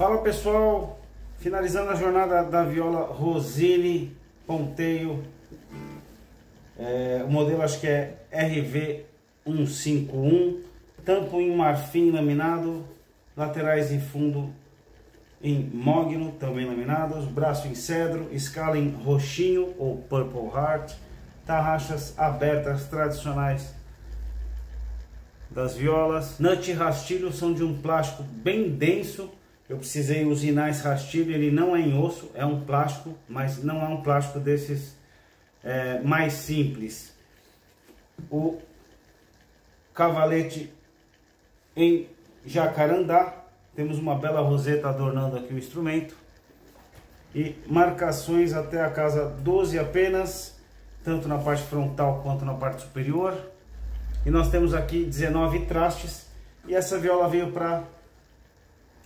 Fala pessoal, finalizando a jornada da Viola Rozini Ponteio, o modelo acho que é RV151, tampo em marfim laminado, laterais em fundo em mogno, também laminados, braço em cedro, escala em roxinho ou purple heart, tarraxas abertas tradicionais das violas. Nut e rastilho são de um plástico bem denso, eu precisei usinar esse rastilho, ele não é em osso, é um plástico, mas não é um plástico desses mais simples. O cavalete em jacarandá, temos uma bela roseta adornando aqui o instrumento, e marcações até a casa 12 apenas, tanto na parte frontal quanto na parte superior. E nós temos aqui 19 trastes, e essa viola veio para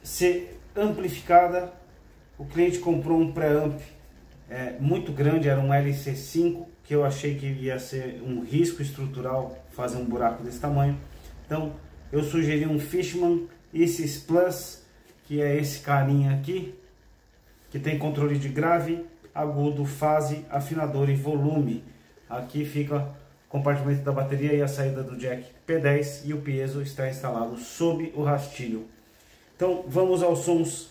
ser amplificada. O cliente comprou um pré-amp muito grande, era um LC5, que eu achei que ia ser um risco estrutural fazer um buraco desse tamanho. Então eu sugeri um Fishman Isis Plus, que é esse carinha aqui, que tem controle de grave, agudo, fase, afinador e volume. Aqui fica o compartimento da bateria e a saída do jack P10, e o piezo está instalado sob o rastilho. Então vamos aos sons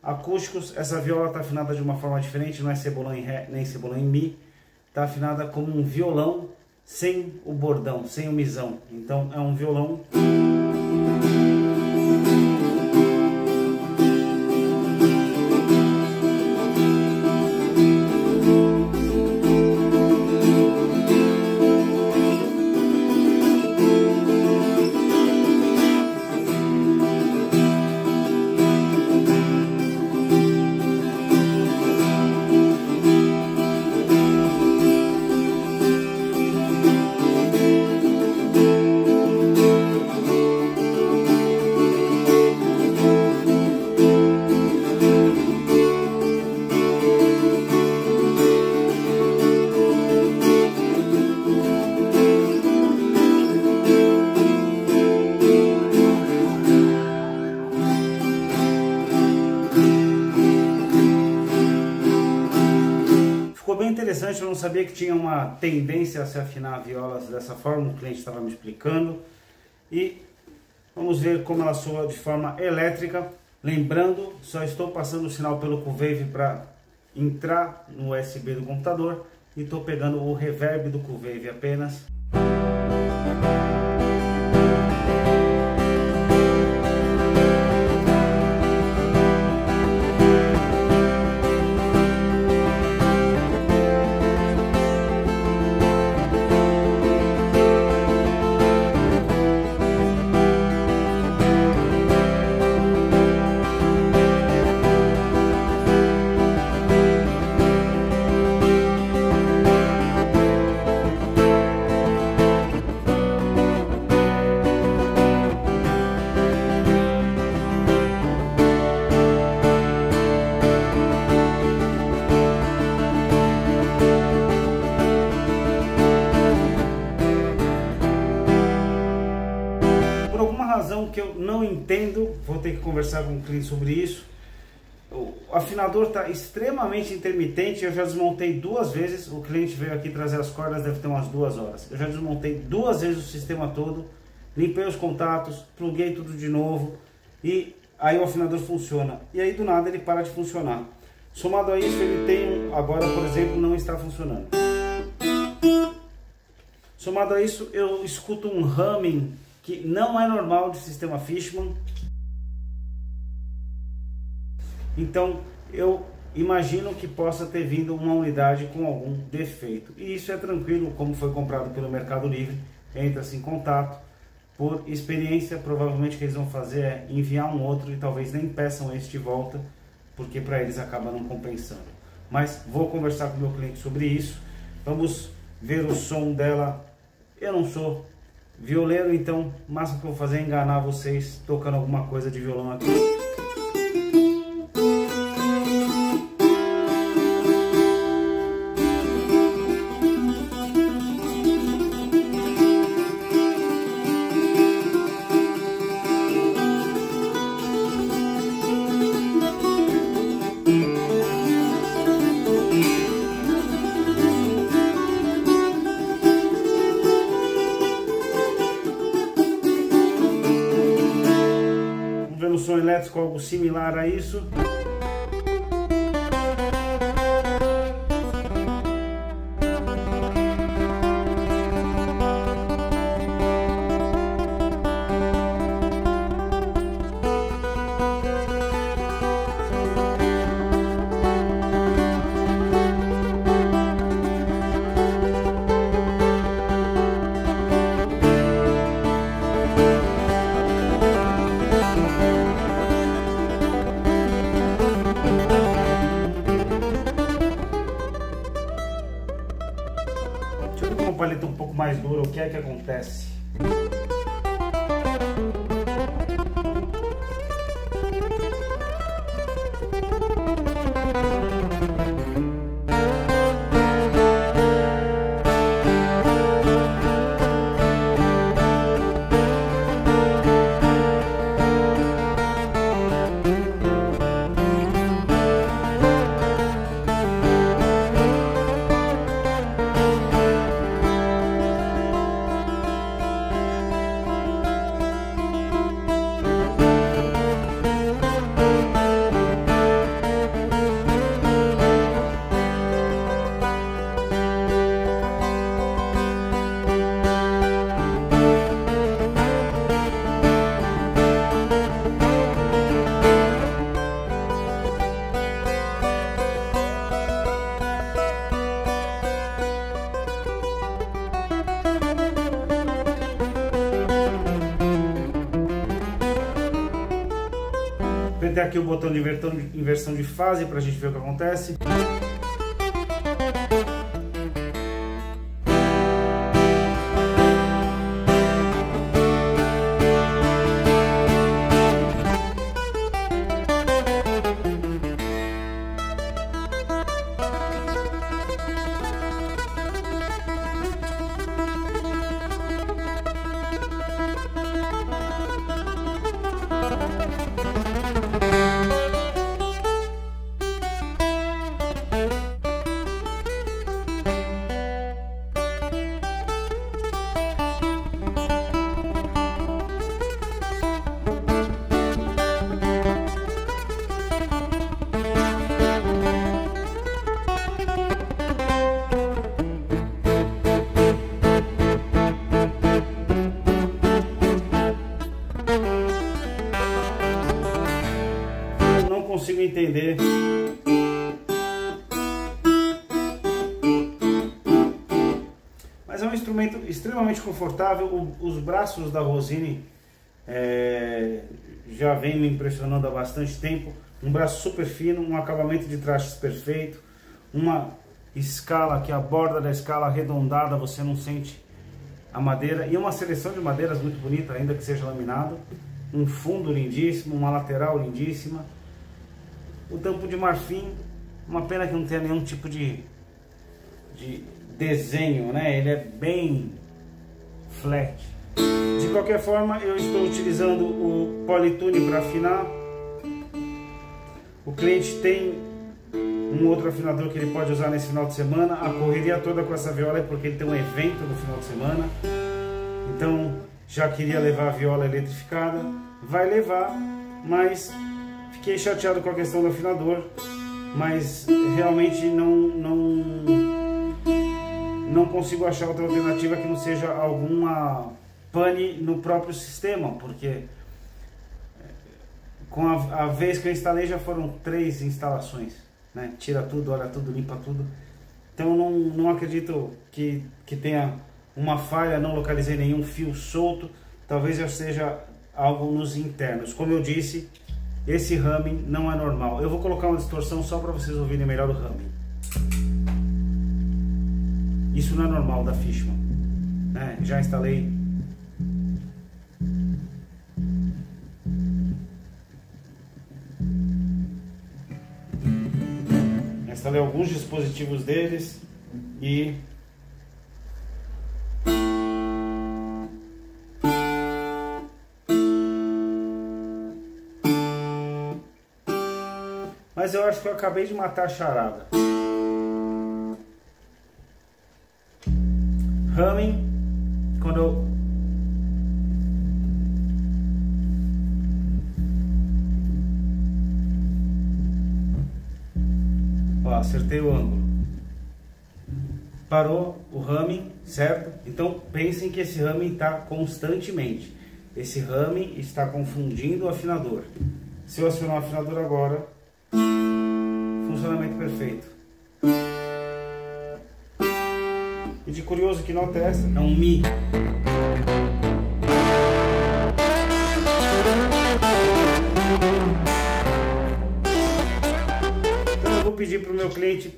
acústicos. Essa viola está afinada de uma forma diferente, não é cebolão em ré nem cebolão em mi, está afinada como um violão sem o bordão, sem o misão. Então é um violão interessante. Eu não sabia que tinha uma tendência a se afinar violas dessa forma, o cliente estava me explicando. E vamos ver como ela soa de forma elétrica. Lembrando, só estou passando o sinal pelo Cuvave para entrar no USB do computador, e estou pegando o reverb do Cuvave apenas. Que eu não entendo, vou ter que conversar com o cliente sobre isso. O afinador está extremamente intermitente, eu já desmontei duas vezes. O cliente veio aqui trazer as cordas, deve ter umas 2 horas. Eu já desmontei 2 vezes o sistema todo, limpei os contatos, pluguei tudo de novo, e aí o afinador funciona, e aí do nada ele para de funcionar. Somado a isso, ele tem agora, por exemplo, não está funcionando. Somado a isso, eu escuto um humming que não é normal de sistema Fishman. Então eu imagino que possa ter vindo uma unidade com algum defeito, e isso é tranquilo, como foi comprado pelo Mercado Livre, entra-se em contato. Por experiência, provavelmente o que eles vão fazer é enviar um outro, e talvez nem peçam este de volta, porque para eles acaba não compensando. Mas vou conversar com o meu cliente sobre isso. Vamos ver o som dela. Eu não sou violeiro, então o máximo que eu vou fazer é enganar vocês tocando alguma coisa de violão aqui. som elétrico, algo similar a isso. Com a paleta um pouco mais dura, o que é que acontece? Tem aqui o botão de inversão de fase para a gente ver o que acontece. Consigo entender mas é um instrumento extremamente confortável. Os braços da Rozini já vem me impressionando há bastante tempo. Um braço super fino, um acabamento de trastes perfeito, uma escala que a borda da escala arredondada, você não sente a madeira, e uma seleção de madeiras muito bonita, ainda que seja laminado, um fundo lindíssimo, uma lateral lindíssima. O tampo de marfim, uma pena que não tenha nenhum tipo de desenho, né? Ele é bem flat. De qualquer forma, eu estou utilizando o Polytune para afinar. O cliente tem um outro afinador que ele pode usar nesse final de semana. A correria toda com essa viola é porque ele tem um evento no final de semana. Então, já queria levar a viola eletrificada. Vai levar, mas... fiquei chateado com a questão do afinador, mas realmente não consigo achar outra alternativa que não seja alguma pane no próprio sistema, porque com a vez que eu instalei já foram 3 instalações, né? Tira tudo, olha tudo, limpa tudo, então não acredito que tenha uma falha, não localizei nenhum fio solto, talvez já seja algo nos internos, como eu disse. Esse humming não é normal. Eu vou colocar uma distorção só para vocês ouvirem melhor o humming. Isso não é normal da Fishman, né? Já instalei. Já instalei alguns dispositivos deles e... mas eu acho que eu acabei de matar a charada. Humming, quando eu Ó, acertei o ângulo. Parou o ramming, certo? Então pensem que esse ramming está constantemente. Esse ramming está confundindo o afinador. Se eu acionar o afinador agora, funcionamento perfeito. E de curioso que nota é essa? É um Mi. Então eu vou pedir para o meu cliente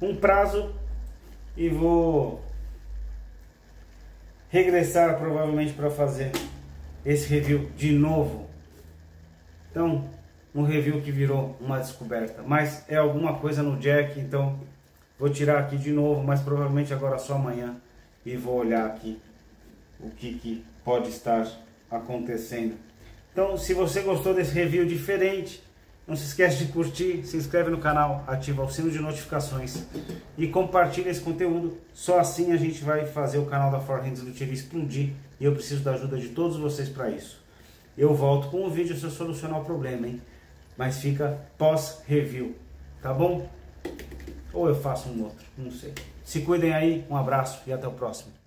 um prazo e vou regressar provavelmente para fazer esse review de novo. Então, um review que virou uma descoberta, mas é alguma coisa no jack, então vou tirar aqui de novo, mas provavelmente agora só amanhã, e vou olhar aqui o que pode estar acontecendo. Então, se você gostou desse review diferente, não se esquece de curtir, se inscreve no canal, ativa o sino de notificações e compartilha esse conteúdo. Só assim a gente vai fazer o canal da 4Hands Luthier explodir, e eu preciso da ajuda de todos vocês para isso. Eu volto com um vídeo se eu solucionar o problema, hein? Mas fica pós-review, tá bom? Ou eu faço um outro, não sei. Se cuidem aí, um abraço e até o próximo.